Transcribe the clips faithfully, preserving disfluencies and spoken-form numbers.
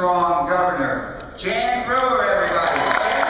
strong governor. Jan Brewer, everybody. Jan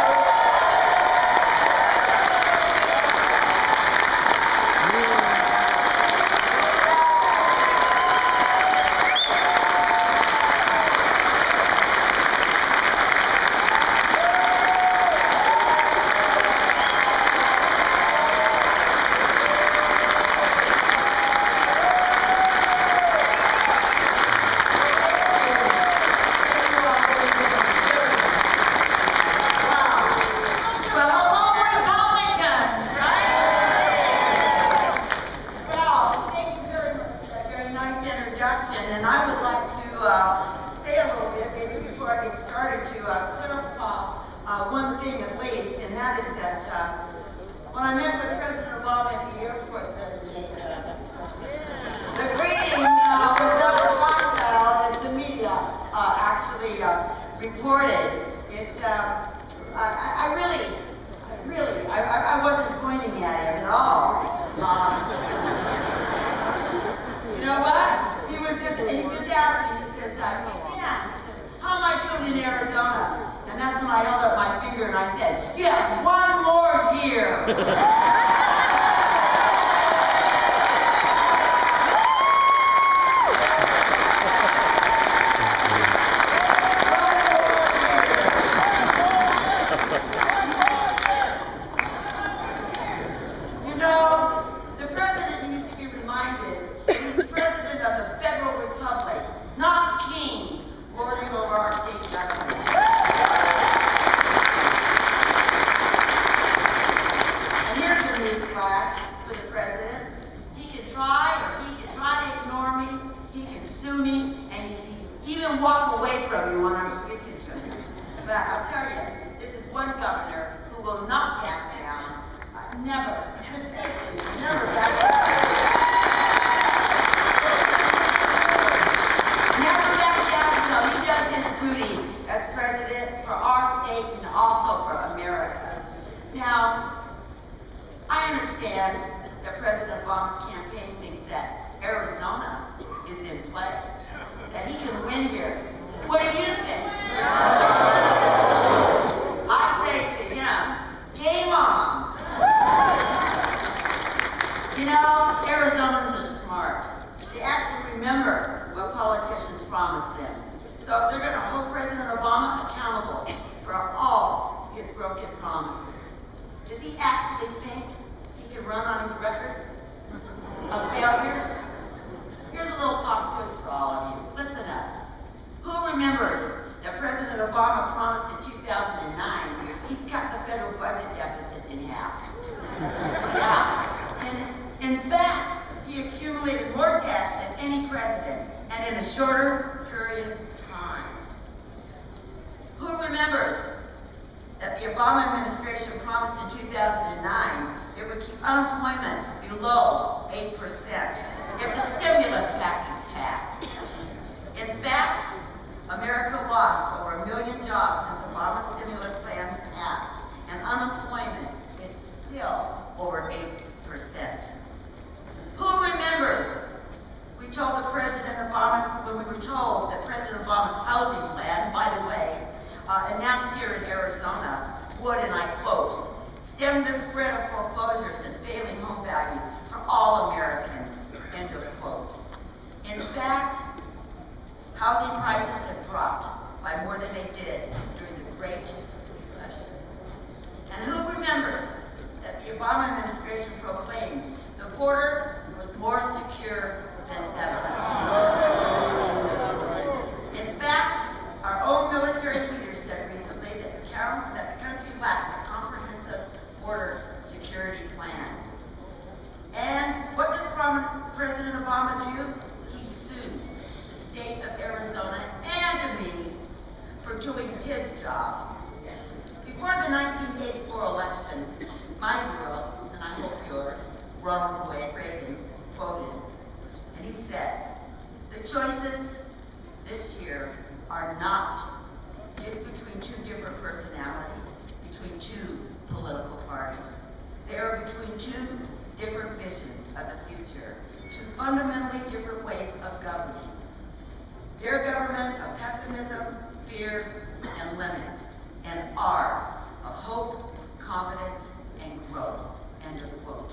fear, and limits, and R's of hope, confidence, and growth, end of quote.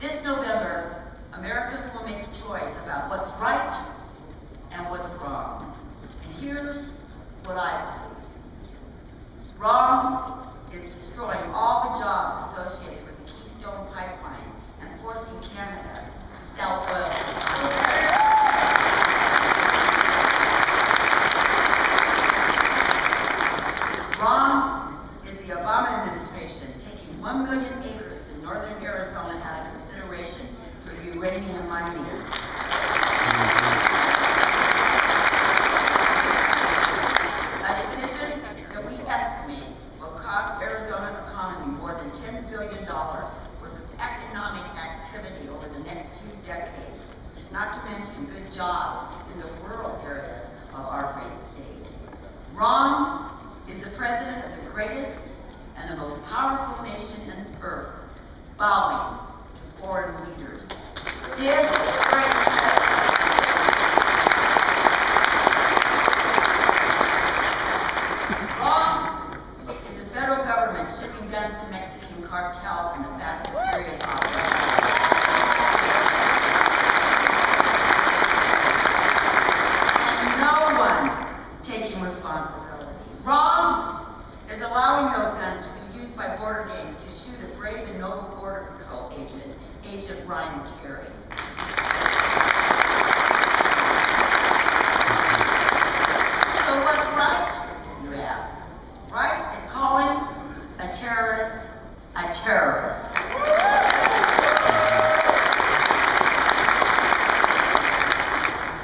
This November, Americans will make a choice about what's right and what's wrong. And here's what I believe. Wrong is destroying all the jobs associated with the Keystone Pipeline and forcing Canada to sell oil. Wrong is the Obama administration taking one million acres in northern Arizona out of consideration for uranium mining. A decision that we estimate will cost Arizona economy more than ten billion dollars worth of economic activity over the next two decades, not to mention good jobs in the rural areas of our great state. Wrong is the president of the greatest and the most powerful nation on earth bowing to foreign leaders. This great president. Wrong is the federal government shipping guns to Mexican cartels and the Fast and Furious operation. And no one taking responsibility. Wrong is allowing those guns to be used by border gangs to shoot a brave and noble border patrol agent, Agent Ryan Carey. So what's right, you ask? Right is calling a terrorist a terrorist.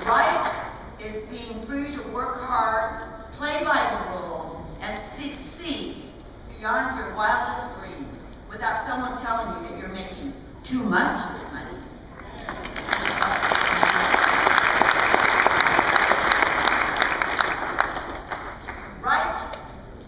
Right is being free to work hard, play by the rules, and succeed beyond your wildest dreams without someone telling you that you're making too much money. Right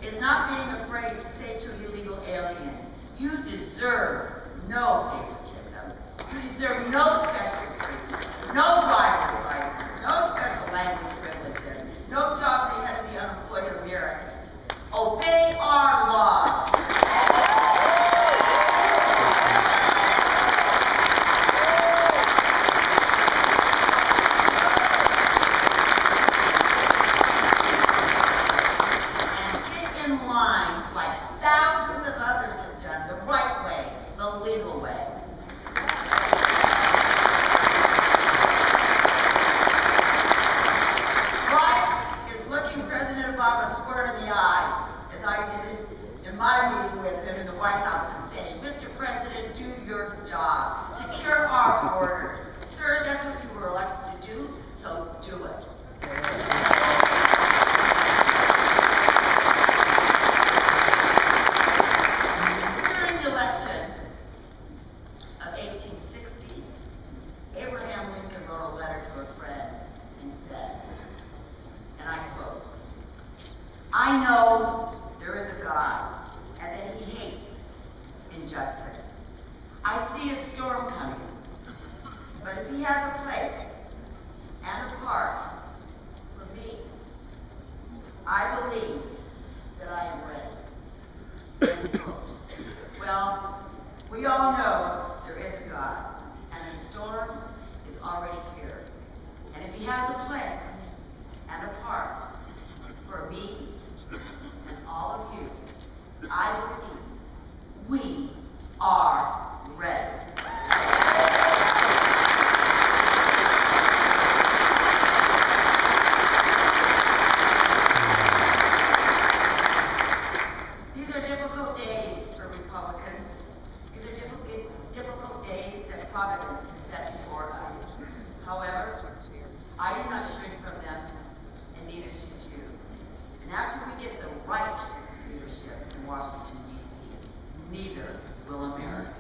is not being afraid to say to illegal aliens, you deserve no favoritism. You deserve no special treatment, no driver's license, no special language privileges, no jobs ahead of the unemployed Americans. Obey our laws. And get in line like thousands of others have done, the right way, the legal way. Right is looking President Obama square in the eye, as I did in my meeting with him in the White House, and saying, Mister President, do your job. Secure our borders. Sir, that's what you were elected to do, so do it. During the election of eighteen sixty, Abraham Lincoln wrote a letter to a friend and said, and I quote, I know there is a God, and that he hates injustice. I see a storm coming, but if he has a place and a part for me, I believe that I am ready. Well, we all know there is a God, and a storm is already here. And if he has a place and a part for me, all of you, I believe we are ready. These are difficult days for Republicans. These are difficult, difficult days that Providence has set before us. However, I do not shrink from them, and neither should you. And after we get the right leadership in Washington, D C, neither will America.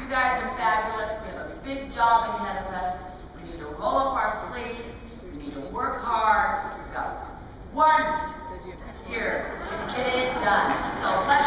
You guys are fabulous. We have a big job ahead of us. We need to roll up our sleeves. We need to work hard. We've got one year to get it done. So let's